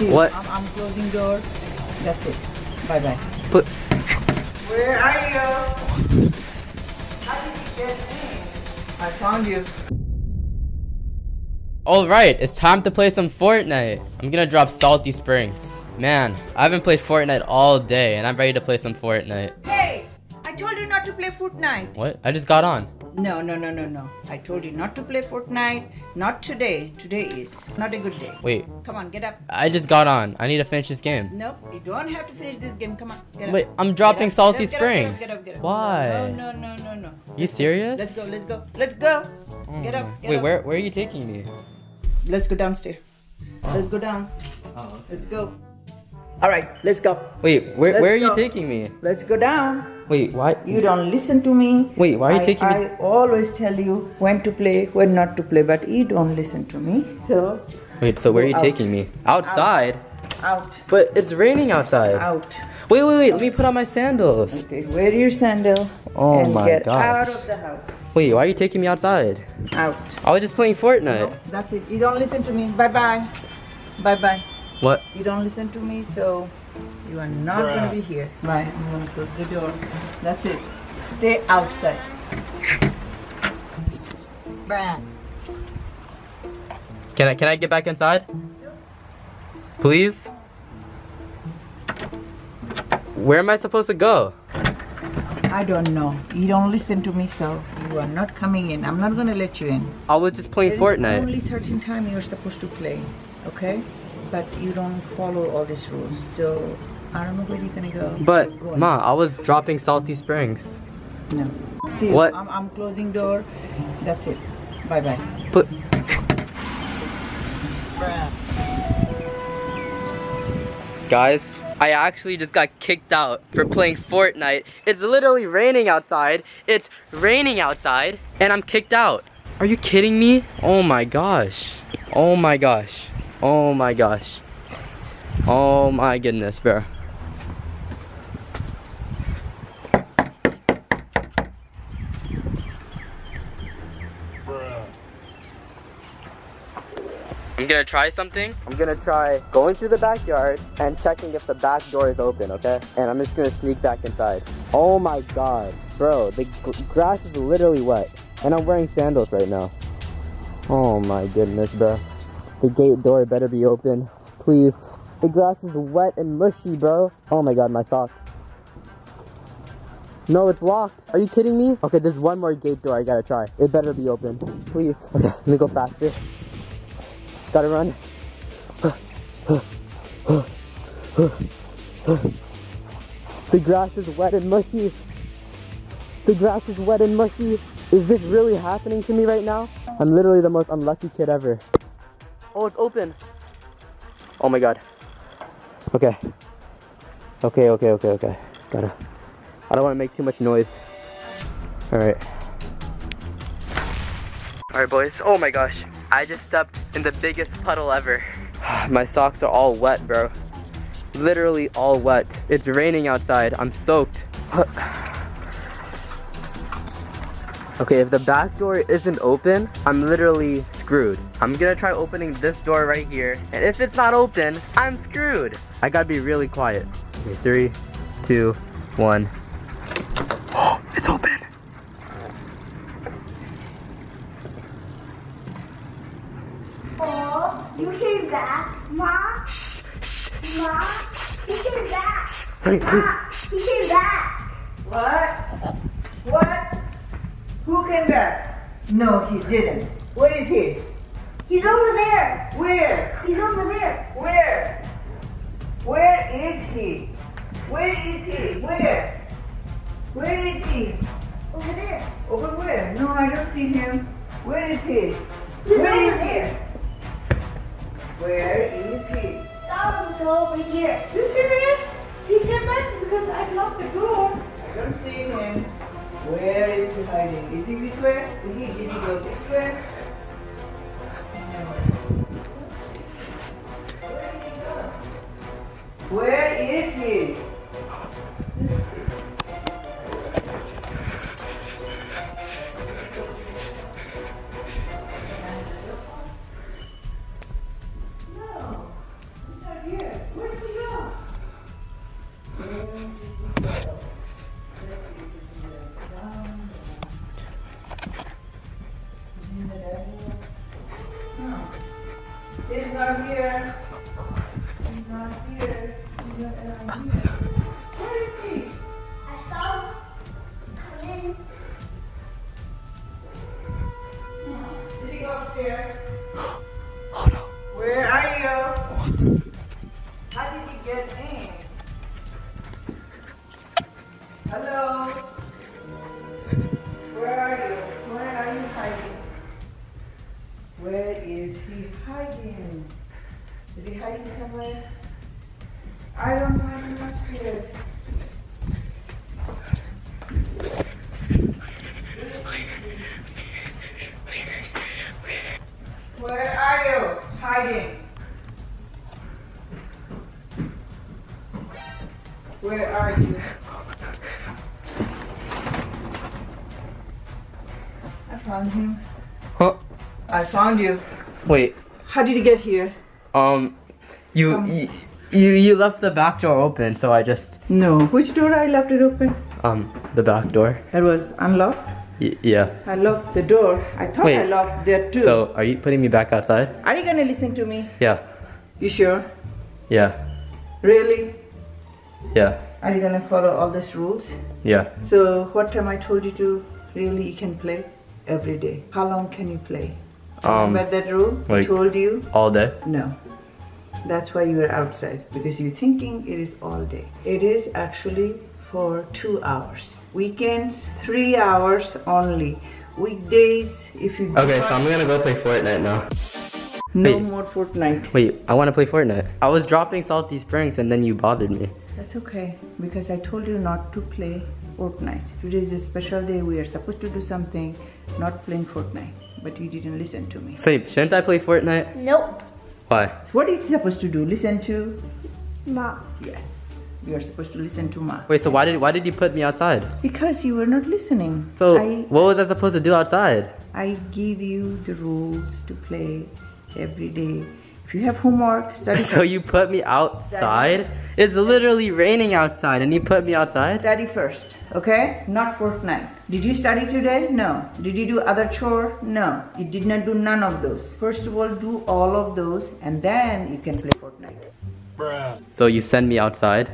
you. What? I'm closing door. That's it. Bye bye. But where are you? How did you get in? I found you. Alright, it's time to play some Fortnite. I'm gonna drop Salty Springs. Man, I haven't played Fortnite all day and I'm ready to play some Fortnite. Hey, I told you not to play Fortnite. What? I just got on. No, no, no, no, no. I told you not to play Fortnite. Not today. Today is not a good day. Wait. Come on, get up. I just got on. I need to finish this game. Nope, you don't have to finish this game. Come on, get up. Wait, I'm dropping Salty Springs. Why? No, no, no, no, no. You serious? Let's go, let's go, let's go. Get up, get up. Wait, where are you taking me? Let's go downstairs. Let's go down. Oh. Let's go. All right, let's go. Wait, where are you taking me? Let's go down. Wait, why? You don't listen to me. Wait, why are you taking me? I always tell you when to play, when not to play, but you don't listen to me. So. Wait, so where are you taking me? Outside? Out. But it's raining outside. Out. Wait, wait, wait. Let me put on my sandals. Okay, wear your sandal. Oh my gosh. Get out of the house. Wait, why are you taking me outside? Out. I was just playing Fortnite. No, that's it. You don't listen to me. Bye bye. Bye bye. What? You don't listen to me, so you are not going to be here. Bye. I'm going to close the door. That's it. Stay outside. Brad. Can I get back inside? Please? Where am I supposed to go? I don't know. You don't listen to me, so you are not coming in. I'm not gonna let you in. I was just playing Fortnite. There's only certain time you're supposed to play, okay? But you don't follow all these rules, so I don't know where you're gonna go. But, go Ma, I was dropping Salty Springs. No. See, what? I'm closing door. That's it. Bye-bye. But... Guys, I actually just got kicked out for playing Fortnite. It's literally raining outside. It's raining outside and I'm kicked out. Are you kidding me? Oh my gosh. Oh my gosh. Oh my gosh. Oh my goodness, bro. I'm gonna try something. I'm gonna try going through the backyard and checking if the back door is open, okay? And I'm just gonna sneak back inside. Oh my god, bro, the grass is literally wet. And I'm wearing sandals right now. Oh my goodness, bro. The gate door better be open, please. The grass is wet and mushy, bro. Oh my god, my socks. No, it's locked. Are you kidding me? Okay, there's one more gate door I gotta try. It better be open, please. Okay, let me go faster. Gotta run. The grass is wet and mushy. The grass is wet and mushy. Is this really happening to me right now? I'm literally the most unlucky kid ever. Oh, it's open. Oh my god. Okay. Okay, okay, okay, okay. Gotta. I don't want to make too much noise. Alright. Alright, boys. Oh my gosh. I just stepped in the biggest puddle ever. My socks are all wet, bro. Literally all wet. It's raining outside. I'm soaked. Okay, if the back door isn't open, I'm literally screwed. I'm gonna try opening this door right here. And if it's not open, I'm screwed. I gotta be really quiet. Okay, 3, 2, 1. Oh, it's open. You hear that, Ma? Shh, shh, shh. Ma, you hear that? Hey, Ma, you hear that? What? What? Who came back? No, he didn't. Where is he? He's over there. Where? He's over there. Where? Where is he? Where is he? Where? Where is he? Over there. Over where? No, I don't see him. Where is he? Where is he? Where is he? That was over here. You serious? He came back because I locked the door. I don't see him. Where is he hiding? Is he this way? Did he go this way? Where is he? with. I don't have enough food. Where are you hiding? Where are you? I found him. Huh? I found you. Wait. How did you get here? You left the back door open, so I just... No. Which door I left it open? The back door. It was unlocked? Yeah. I locked the door. I thought I locked there too. So, are you putting me back outside? Are you gonna listen to me? Yeah. You sure? Yeah. Really? Yeah. Are you gonna follow all these rules? Yeah. So, what time I told you to really you can play? Every day. How long can you play? Remember that rule? I told you? All day? No. That's why you were outside, because you're thinking it is all day. It is actually for 2 hours. Weekends, 3 hours only. Weekdays, if you... Okay, so I'm gonna go play Fortnite now. No more Fortnite. Wait, I wanna play Fortnite. I was dropping Salty Springs and then you bothered me. That's okay, because I told you not to play Fortnite. Today is a special day. We are supposed to do something, not playing Fortnite. But you didn't listen to me. Sleep, shouldn't I play Fortnite? Nope. Why? What is he supposed to do? Listen to? Ma. Yes. You are supposed to listen to Ma. Wait, so why did you put me outside? Because you were not listening. So what was I supposed to do outside? I give you the rules to play every day. If you have homework, study first. So you put me outside? It's literally raining outside and you put me outside? Study first, okay? Not Fortnite. Did you study today? No. Did you do other chore? No. You did not do none of those. First of all, do all of those and then you can play Fortnite. Bruh. So you send me outside?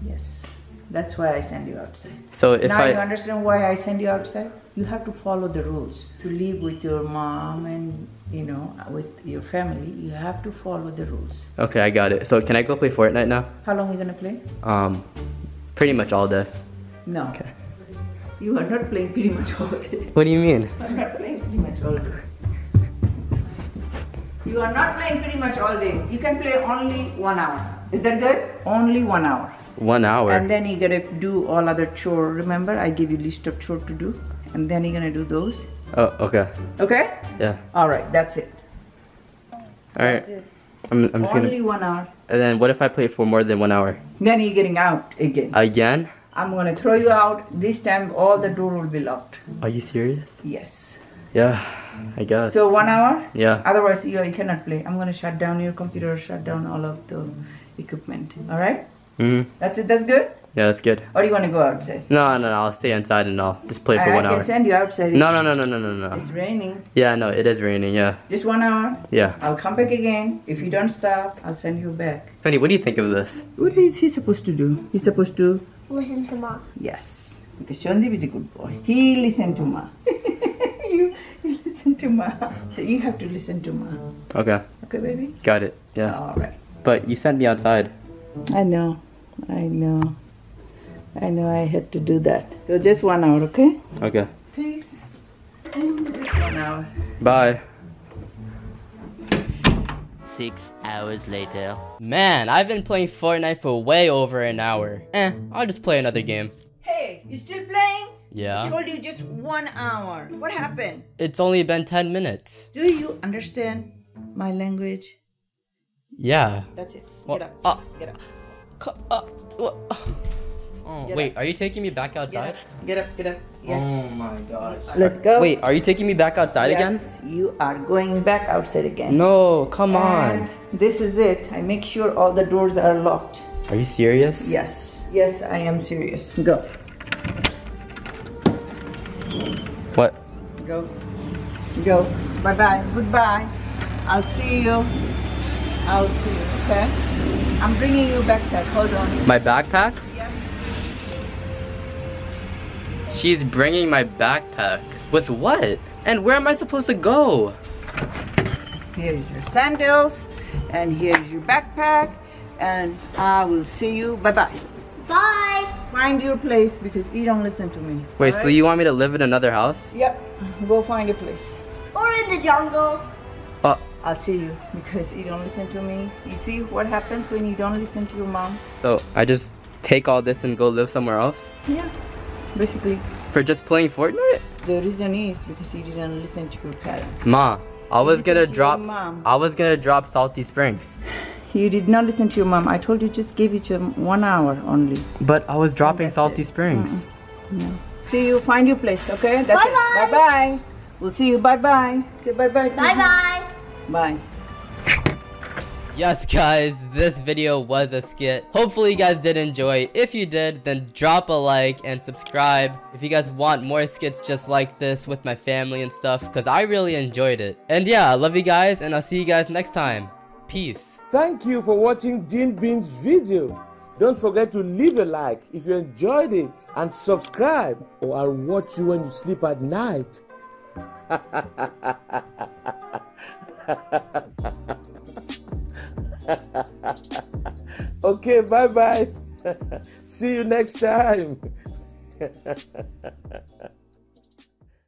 Yes. That's why I send you outside. So if now you understand why I send you outside? You have to follow the rules. To live with your mom and, you know, with your family, you have to follow the rules. Okay, I got it. So can I go play Fortnite now? How long are you gonna play? Pretty much all day. No. Okay. You are not playing pretty much all day. What do you mean? I'm not playing pretty much all day. You are not playing pretty much all day. You can play only 1 hour. Is that good? Only 1 hour. 1 hour? And then you gotta do all other chores. Remember, I give you a list of chores to do. And then you're gonna do those. Oh, okay. Okay? Yeah. Alright, that's it. Alright. I'm just only gonna... 1 hour. And then what if I play for more than 1 hour? Then you're getting out again. Again? I'm gonna throw you out. This time all the door will be locked. Are you serious? Yes. Yeah, I guess. So 1 hour? Yeah. Otherwise, you cannot play. I'm gonna shut down your computer, shut down all of the equipment. Alright? Mm-hmm. That's it, that's good? Yeah, that's good. Or do you want to go outside? No, I'll stay inside and I'll just play for 1 hour. I can send you outside. No. It's raining. Yeah, no, it is raining, yeah. Just 1 hour? Yeah. I'll come back again. If you don't stop, I'll send you back. Sonny, what do you think of this? What is he supposed to do? He's supposed to... listen to Ma. Yes. Because Shondip is a good boy. He listened to Ma. you listen to Ma. So you have to listen to Ma. Okay. Okay, baby? Got it. Yeah. Alright. But you sent me outside. I know I had to do that. So just 1 hour, okay? Okay. Peace. Just 1 hour. Bye. 6 hours later. Man, I've been playing Fortnite for way over an hour. I'll just play another game. Hey, you still playing? Yeah. I told you just 1 hour. What happened? It's only been 10 minutes. Do you understand my language? Yeah. That's it. Well, get up. Get up. Wait, are you taking me back outside? Get up. Yes. Oh my gosh. Let's go. Wait, are you taking me back outside again? Yes, you are going back outside again. No, come on. This is it. I make sure all the doors are locked. Are you serious? Yes, I am serious. Go. What? Go. Bye-bye. Goodbye. I'll see you, okay? I'm bringing you backpack. Hold on. My backpack? She's bringing my backpack. With what? And where am I supposed to go? Here's your sandals, and here's your backpack, and I will see you. Bye-bye. Bye. Find your place because you don't listen to me. Wait, right? So you want me to live in another house? Yep. Go find a place. Or in the jungle. I'll see you, because you don't listen to me. You see what happens when you don't listen to your mom? So I just take all this and go live somewhere else? Yeah, basically. For just playing Fortnite? The reason is because you didn't listen to your parents. Ma, I was gonna drop Salty Springs. You did not listen to your mom. I told you just give it 1 hour only. But I was dropping Salty Springs. No. See you, find your place, okay? That's it. Bye bye. We'll see you. Bye bye. Say bye bye. Bye bye. Bye. Yes guys, this video was a skit. Hopefully you guys did enjoy. If you did, then drop a like and subscribe if you guys want more skits just like this with my family and stuff, because I really enjoyed it. And yeah, I love you guys, and I'll see you guys next time. Peace. Thank you for watching DeanBeans' video. Don't forget to leave a like if you enjoyed it, and subscribe, or I'll watch you when you sleep at night. Okay, bye-bye. See you next time.